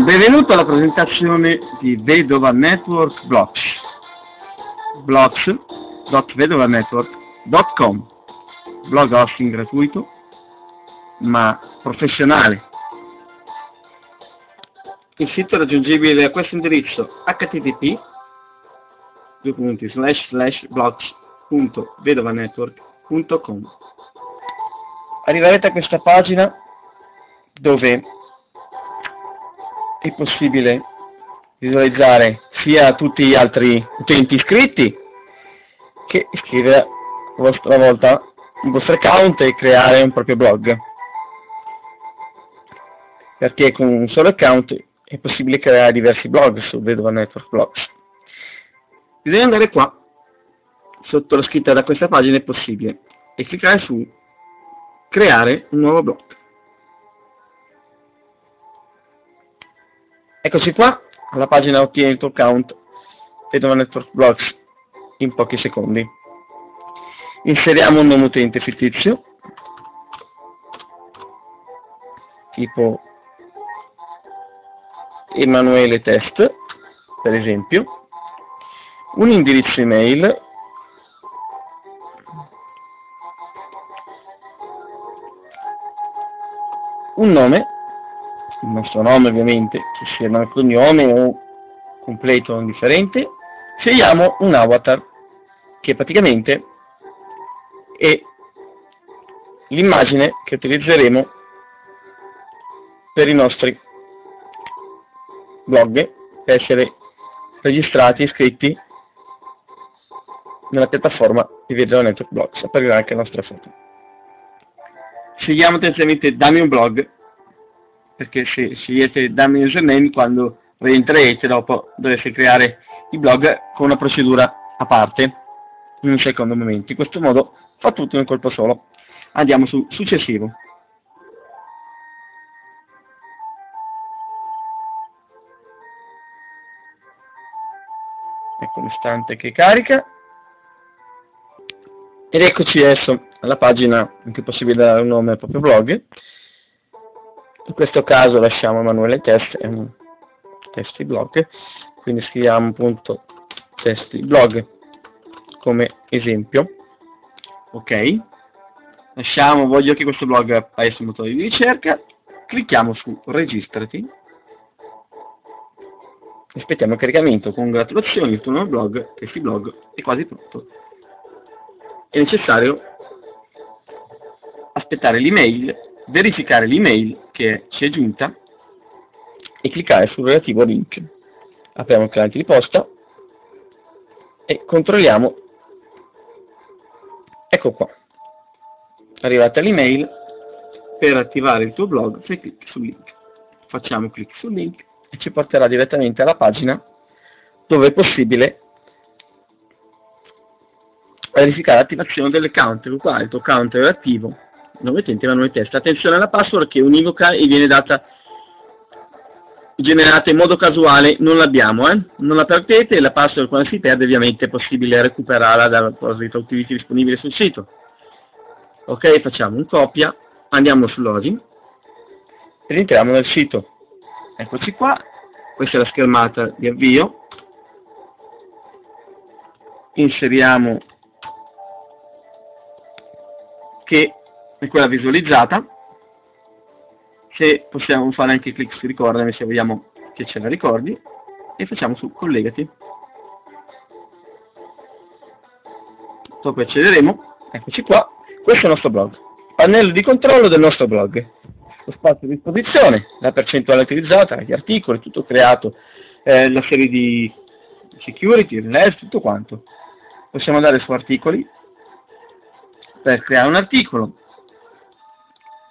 Benvenuto alla presentazione di Vedova Network Blogs, blogs.vedovanetwork.com, blog hosting gratuito ma professionale. Il sito è raggiungibile a questo indirizzo: http://blogs.vedovanetwork.com. Arriverete a questa pagina dove è possibile visualizzare sia tutti gli altri utenti iscritti che iscrivere a vostra volta il vostro account e creare un proprio blog, perché con un solo account è possibile creare diversi blog su Vedova Network Blogs. Bisogna andare qua sotto la scritta "da questa pagina è possibile" e cliccare su creare un nuovo blog. Eccoci qua, alla pagina "ottieni il tuo account Vedova Network Blogs" in pochi secondi. Inseriamo un nome utente fittizio, tipo Emanuele Test, per esempio, un indirizzo email, un nome, il nostro nome ovviamente, che sia un cognome o completo o indifferente. Scegliamo un avatar, che praticamente è l'immagine che utilizzeremo per i nostri blog, per essere registrati e iscritti nella piattaforma di Vedova Network Blogs. Apparirà anche la nostra foto. Scegliamo tendenzialmente "dammi un blog", perché se scegliete "dammi un username", quando rientrerete dopo dovrete creare i blog con una procedura a parte in un secondo momento. In questo modo fa tutto in un colpo solo. Andiamo su successivo. Ecco un istante che carica. Ed eccoci adesso alla pagina in cui è possibile dare un nome al proprio blog. In questo caso lasciamo Emanuele Test, è un testi blog, quindi scriviamo appunto testi blog come esempio. Ok, lasciamo "voglio che questo blog appaia sul motore di ricerca", clicchiamo su registrati, aspettiamo il caricamento. Congratulazioni, il tuo nuovo blog, testi blog, è quasi pronto. È necessario aspettare l'email, verificare l'email che ci è giunta e cliccare sul relativo link. Apriamo il cliente di posta e controlliamo. Ecco qua, arrivata l'email. Per attivare il tuo blog fai clic sul link. Facciamo clic sul link e ci porterà direttamente alla pagina dove è possibile verificare l'attivazione dell'account, il quale il tuo account è attivo. Nome utente Emanuele Test. Attenzione alla password, che è univoca e viene data, generata in modo casuale. Non l'abbiamo, non la perdete. La password, quando si perde, ovviamente è possibile recuperarla dal repository activity disponibile sul sito. Ok, facciamo un copia, andiamo su login ed entriamo nel sito. Eccoci qua, questa è la schermata di avvio. Inseriamo che è quella visualizzata. Se possiamo fare anche clic su ricordami, se vogliamo che ce la ricordi, e facciamo su collegati. Dopo accederemo. Eccoci qua, questo è il nostro blog, pannello di controllo del nostro blog, lo spazio a disposizione, la percentuale utilizzata, gli articoli, tutto creato, la serie di security, release, tutto quanto. Possiamo andare su articoli per creare un articolo,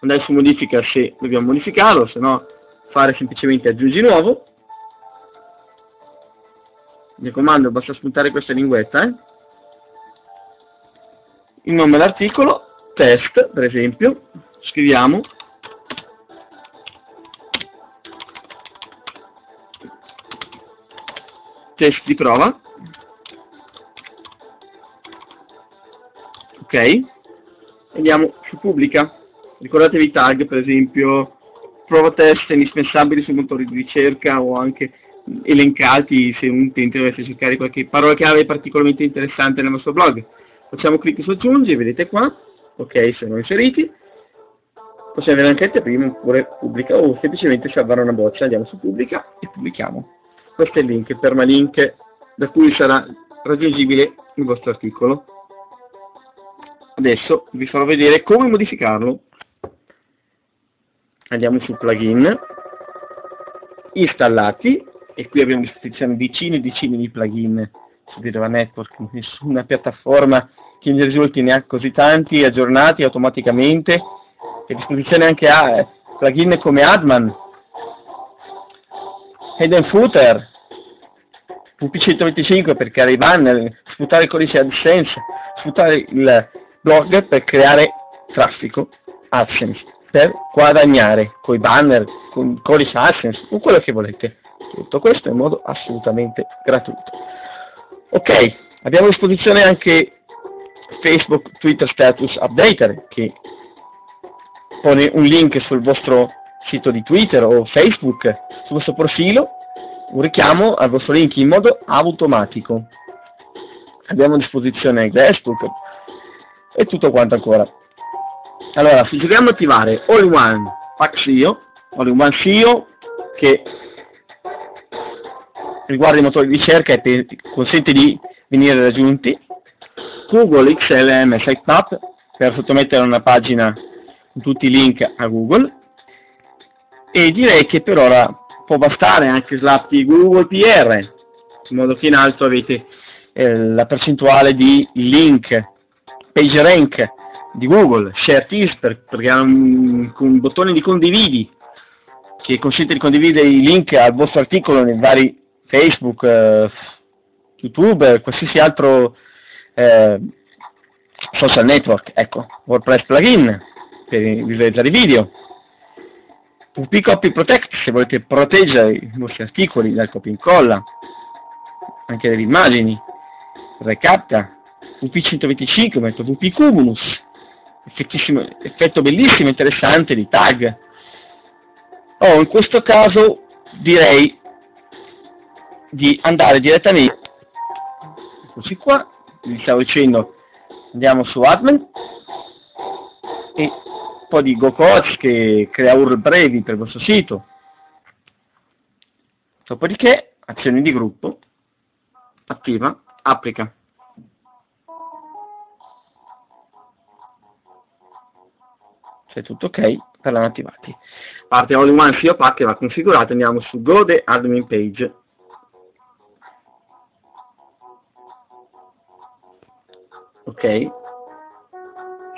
andare su modifica se dobbiamo modificarlo, se no fare semplicemente aggiungi nuovo. Mi raccomando, basta spuntare questa linguetta. Il nome dell'articolo, test per esempio, scriviamo test di prova. Ok, andiamo su pubblica. Ricordatevi i tag, per esempio prova test indispensabili sul motore di ricerca o anche elencati se un utente dovesse cercare qualche parola chiave particolarmente interessante nel vostro blog. Facciamo clic su aggiungi, vedete qua, ok, sono inseriti. Possiamo avere anche prima oppure pubblica o semplicemente salvare una boccia, andiamo su pubblica e pubblichiamo. Questo è il link, permalink, da cui sarà raggiungibile il vostro articolo. Adesso vi farò vedere come modificarlo. Andiamo su plugin, installati, e qui abbiamo disposizione decine e decine di plugin su Vedova Network, nessuna piattaforma che ne risulti ne ha così tanti aggiornati automaticamente, e a disposizione anche a plugin come Adman, Head and Footer, WP 125 per creare i banner, sfruttare il codice AdSense, sfruttare il blog per creare traffico AdSense, per guadagnare coi banner, con il codice AdSense o quello che volete. Tutto questo in modo assolutamente gratuito. Ok, abbiamo a disposizione anche Facebook Twitter Status Updater, che pone un link sul vostro sito di Twitter o Facebook, sul vostro profilo, un richiamo al vostro link in modo automatico. Abbiamo a disposizione Facebook e tutto quanto ancora. Allora, se vogliamo attivare All in One SEO, All in One SEO che riguarda i motori di ricerca e consente di venire raggiunti, Google XLM SiteMap per sottomettere una pagina con tutti i link a Google, e direi che per ora può bastare anche Slap di Google PR, in modo che in alto avete la percentuale di link, PageRank di Google, ShareThis perché ha un bottone di condividi che consente di condividere i link al vostro articolo nei vari Facebook, YouTube, qualsiasi altro social network, ecco, WordPress plugin per visualizzare i video, WP Copy Protect se volete proteggere i vostri articoli dal copia e incolla, anche delle immagini, Recaptcha, WP 125, metto WP Cumulus, effetto bellissimo, interessante di tag. In questo caso direi di andare direttamente, eccoci qua, vi stavo dicendo, andiamo su Admin e un po' di GoCoach che crea URL brevi per il vostro sito, dopodiché azioni di gruppo, attiva, applica. Se tutto ok, verranno attivati. Parte All in One SEO Pack che va configurato, andiamo su Go the Admin Page. Ok,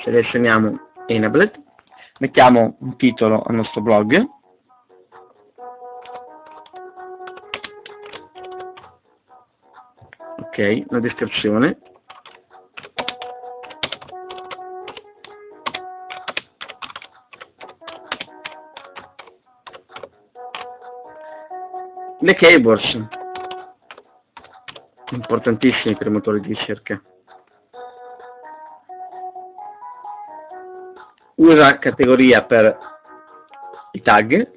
selezioniamo Enabled, mettiamo un titolo al nostro blog, ok, una descrizione, le keywords, importantissime per i motori di ricerca. Usa categoria per i tag,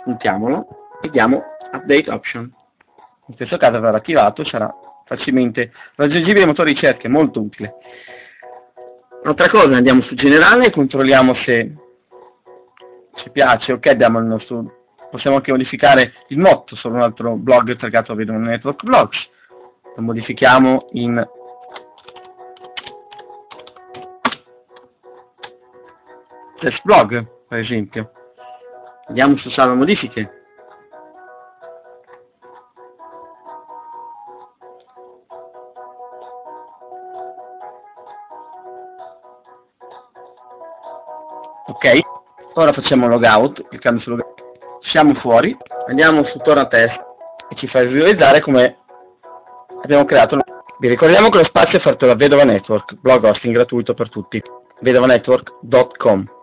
spuntiamolo e diamo update option. In questo caso verrà attivato, sarà facilmente raggiungibile ai motori di ricerca, è molto utile. Un'altra cosa, andiamo su generale e controlliamo se ci piace, ok, abbiamo il nostro, possiamo anche modificare il motto, solo un altro blog targato Vedova Network Blogs, lo modifichiamo in test blog, per esempio. Andiamo su salva modifiche. Ok, ora facciamo logout, cliccando su logout. Siamo fuori, andiamo su torna test e ci fa visualizzare come abbiamo creato. Vi ricordiamo che lo spazio è offerto da Vedova Network, blog hosting gratuito per tutti, vedovanetwork.com.